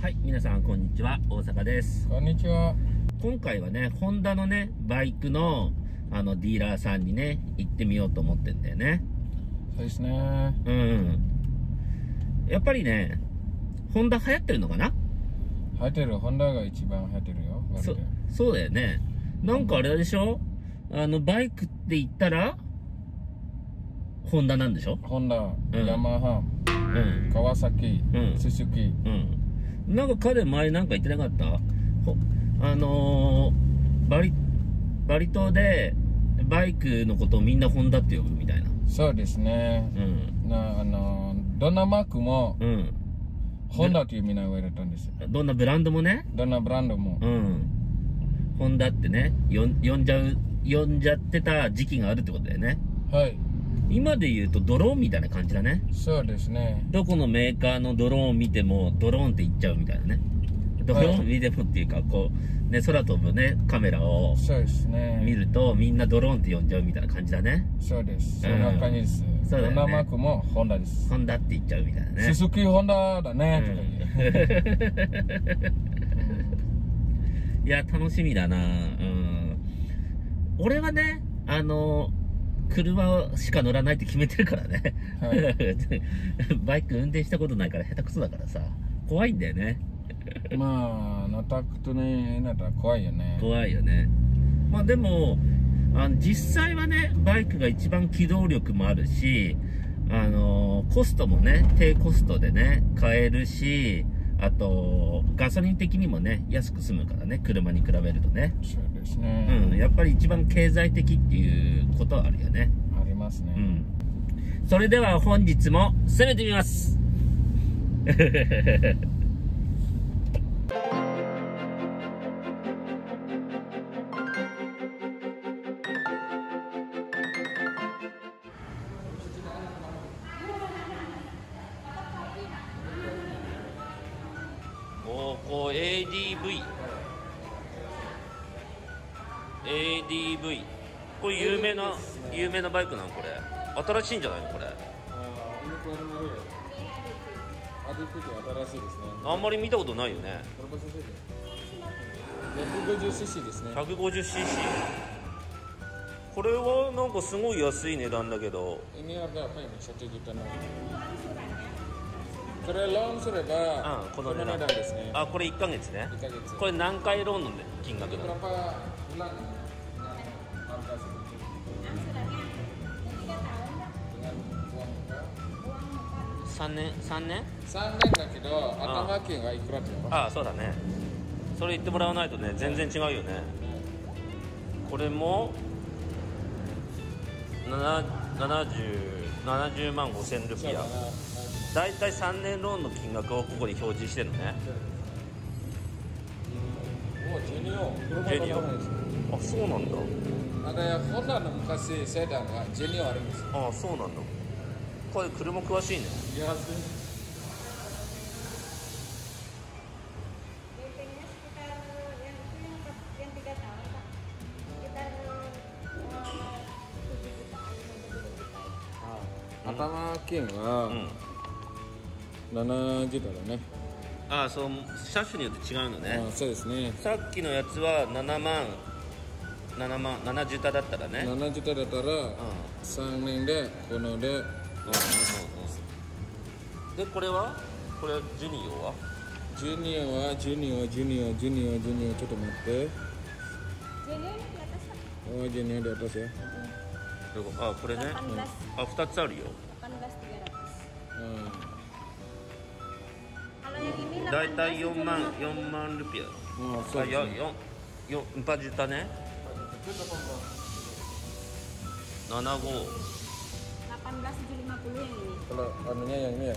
はい、皆さんこんにちは、大阪です。こんにちは。今回はね、ホンダのねバイクのディーラーさんにね行ってみようと思ってんだよね。そうですね。うん、やっぱりねホンダ流行ってるのかな。流行ってる。ホンダが一番流行ってるよ。そうだよね。なんかあれでしょ、バイクって言ったらホンダなんでしょ。ホンダ、ヤマハ、川崎、スズキ。なんか彼前なんか言ってなかった？バリ島でバイクのことをみんなホンダって呼ぶみたいな。そうですね。どんなマークも、ホンダというみんな言われたんですよ。どんなブランドもね。どんなブランドも。ホンダってね、呼んじゃってた時期があるってことだよね。はい。今で言うとドローンみたいな感じだね。そうですね。どこのメーカーのドローン見てもドローンって言っちゃうみたいなね。ドローン見てもっていうか、こうね、空飛ぶねカメラを見るとみんなドローンって呼んじゃうみたいな感じだね。そうです。そんな感じです。そうだね。ホンダマークもホンダです。ホンダって言っちゃうみたいなね。スズキホンダだねとか言う。いや楽しみだな。うん、俺はね車しか乗らないって決めてるからね、はい、バイク運転したことないから下手くそだからさ、怖いんだよね。まあ乗ったことねえなら怖いよね。怖いよね。まあでも実際はねバイクが一番機動力もあるし、コストもね低コストでね買えるし、あとガソリン的にもね安く済むからね、車に比べるとね。そうですね。うん、やっぱり一番経済的っていうことはあるよね。ありますね。うん、それでは本日も攻めてみます。ADV これ有名なバイクなの。これ新しいんじゃないのこれ。あんまり見たことないよね。 150cc ですね。 150cc。 これはなんかすごい安い値段だけど、これローンすればこの値段ですね。あ、これ1ヶ月ね。これ何回ローンの金額なの？3年。3年だけど頭金がいくらっての？あ、そうだね。それ言ってもらわないとね全然違うよね。これも70万5,000ルピア。だいたい3年ローンの金額をここに表示してるのね。ジェニオ。あ、そうなんだ。ホンダの昔セダンがジェニオあるんですよ。あ、そうなんだ。これ車詳しいね。いや、頭金は70だろうね。ああ、そう、車種によって違うのね。そうですね。さっきのやつは7万70だったらね。70だったら3年でこので、でこれジュニオはジュニオ、ちょっと待って。ジュニオで私や。あ、これね。あ、2つあるよ。だいたい4万ルピア。あ、4パジュタね。75。18,750 yang ini. Kalau anunya yang ini ya?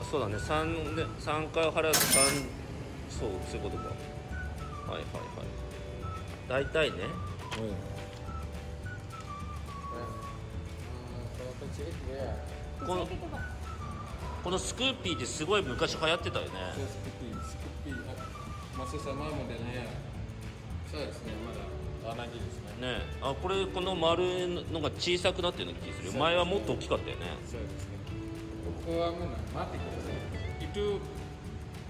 Iya. Soだね。3回払うと3。そう、そういうことか。はいはいはい。大体ね、このスクーピーってすごい昔流行ってたよね。スクーピー、まあそうですね、まだ7にですね。ね、あ、これこの丸のが小さくなってるの気がする。前はもっと大きかったよね。そうですね。ここはもう待ってください。itu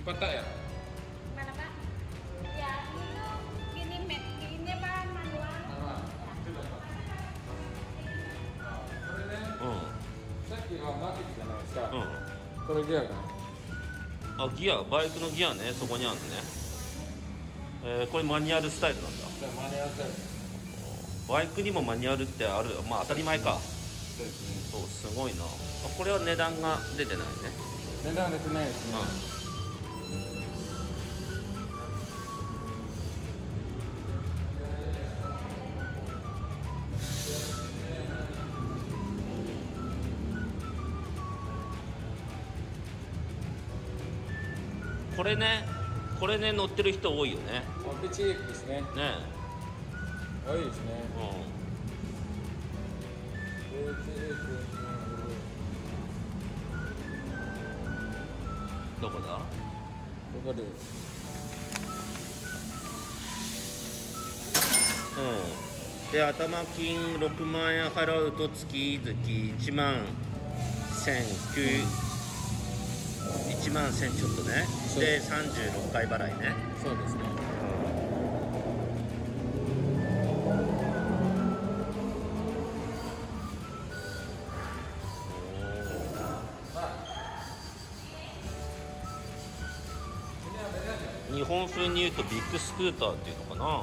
kota ya。mana pak? Ya, ini ini pak manual. itu apa? Tadi manualじゃないですか。これギアが。あ、ギア、バイクのギアね、そこにあるんですね。これマニュアルスタイルなんだ。マニュアルスタイル。バイクにもマニュアルってある。まあ当たり前か。そうですね。そう、すごいな。これは値段が出てないね。値段出てないですね。うん、これね乗ってる人多いよね。ワクチークですね。ね。多いですね。うん。どこだ？ここです。うん。で頭金6万円払うと月々1万1000ちょっとね。で36回払いね。そうですね。日本風に言うとビッグスクーターっていうのかな。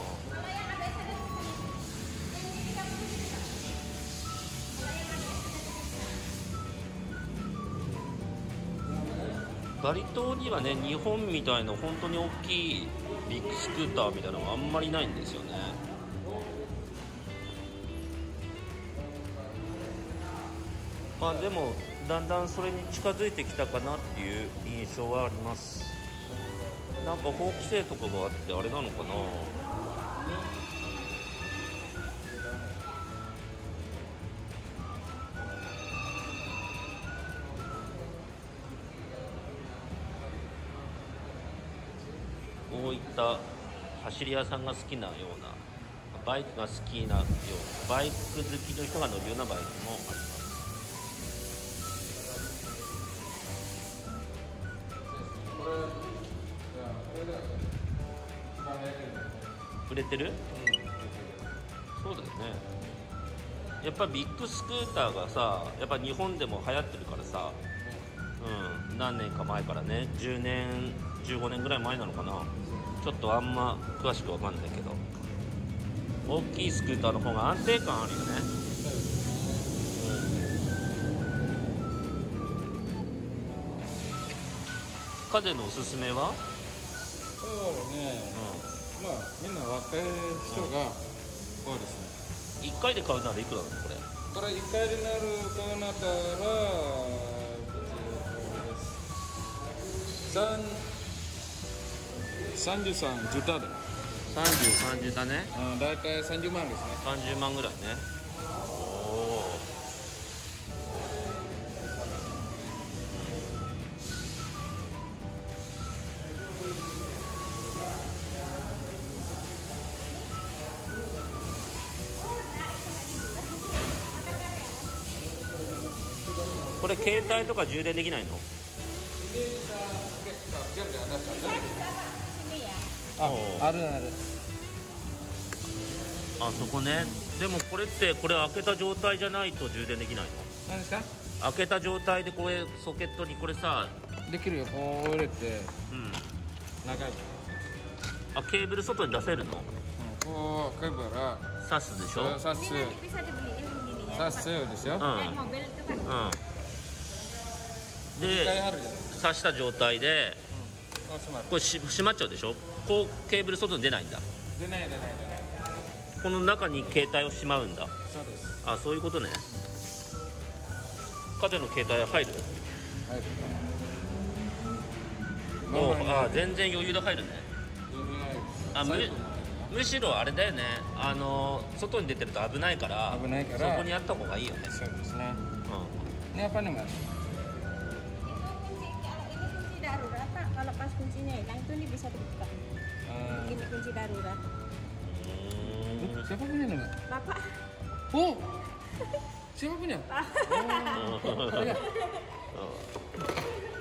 バリ島にはね、日本みたいな本当に大きいビッグスクーターみたいなのがあんまりないんですよね。まあでもだんだんそれに近づいてきたかなっていう印象はあります。なんか法規制とかがあってあれなのかな。こういった走り屋さんが好きなような、バイクが好きなような、バイク好きの人が乗るようなバイクもあります。売れてる？そうだよね。やっぱビッグスクーターがさ、やっぱ日本でも流行ってるからさ、うん、何年か前からね、10年15年ぐらい前なのかな。ちょっとあんま詳しくわかんないけど、大きいスクーターの方が安定感あるよね。カゼのおすすめは？そうね、まあみんな若い人が多いですね。1回で買うならいくらなのこれ？これ1回で買うなら33ジュタで。33ジュタね。だいたい30万ですね。30万ぐらいね。おお。これ携帯とか充電できないの？ある。あそこね。でもこれってこれ開けた状態じゃないと充電できないの？何ですか？開けた状態でこれソケットにこれさ。できるよ。こう入れて。うん。長い。あ、ケーブル外に出せるの？こうケーブルは挿すでしょ？挿すですよ。うん。で刺した状態で、これ閉まっちゃうでしょ。こうケーブル外に出ないんだ。出ない。この中に携帯をしまうんだ。そうです。あ、そういうことね。カゼの携帯入る？もう、あ、全然余裕で入るね。あ、むしろあれだよね、外に出てると危ないからそこにあった方がいいよね。そうですね。うん。やっぱりdarurat Pak, kalau pas kuncinya hilang tuh ini bisa dibuka. Ini kunci darurat. Siapa punya nama? Bapak. Oh, siapa punya?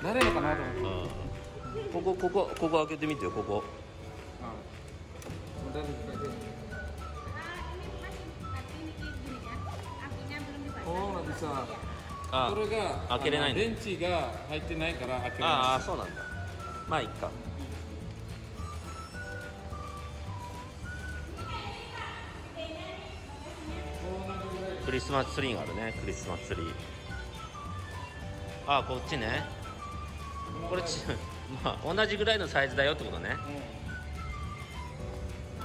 誰のかなと思って。ここ開けてみてよ、ここ。あ、それが開けれないんだ。電池が入ってないから開けれない。ああ、そうなんだ。まあいっか。クリスマスツリーがあるね、クリスマスツリー。ああ、こっちね。これまあ同じぐらいのサイズだよってことね。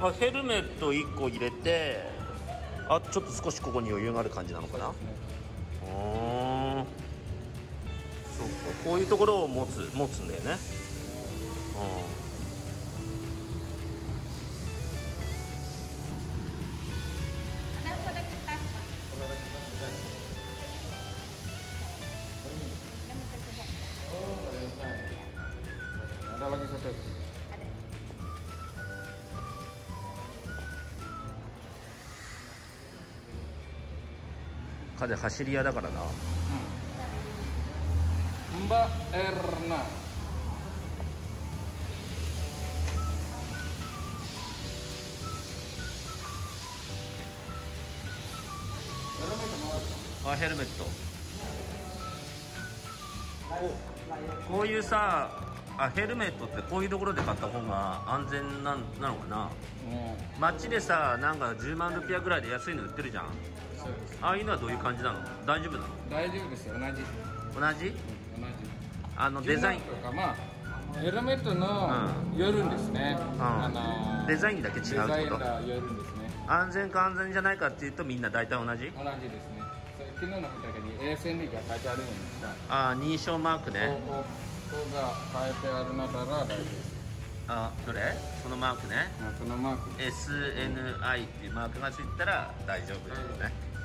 あ、ヘルメット1個入れて、あ、ちょっと少しここに余裕がある感じなのかな。こういうところを持つんだよね。Ada lagi satu. Ada. Karena hasilia da karena. Mbak Erna. Ah, helmet. Oh, こういうさ。あ、ヘルメットってこういうところで買った方が安全なのかな。街でさ、なんか10万ルピアぐらいで安いの売ってるじゃん。ああいうのはどういう感じなの？大丈夫なの？大丈夫ですよ、同じ、あのデザインとか、まあヘルメットのよるんですね。デザインだけ違うってこと。安全か安全じゃないかっていうと、みんな大体同じですね。昨日の方に ASNI が書いてあるんです。ああ、認証マークね。ここが変えてあるのなら大丈夫です。あ、どれ？そのマークね。そのマーク SNI っていうマークがついたら大丈夫ですね。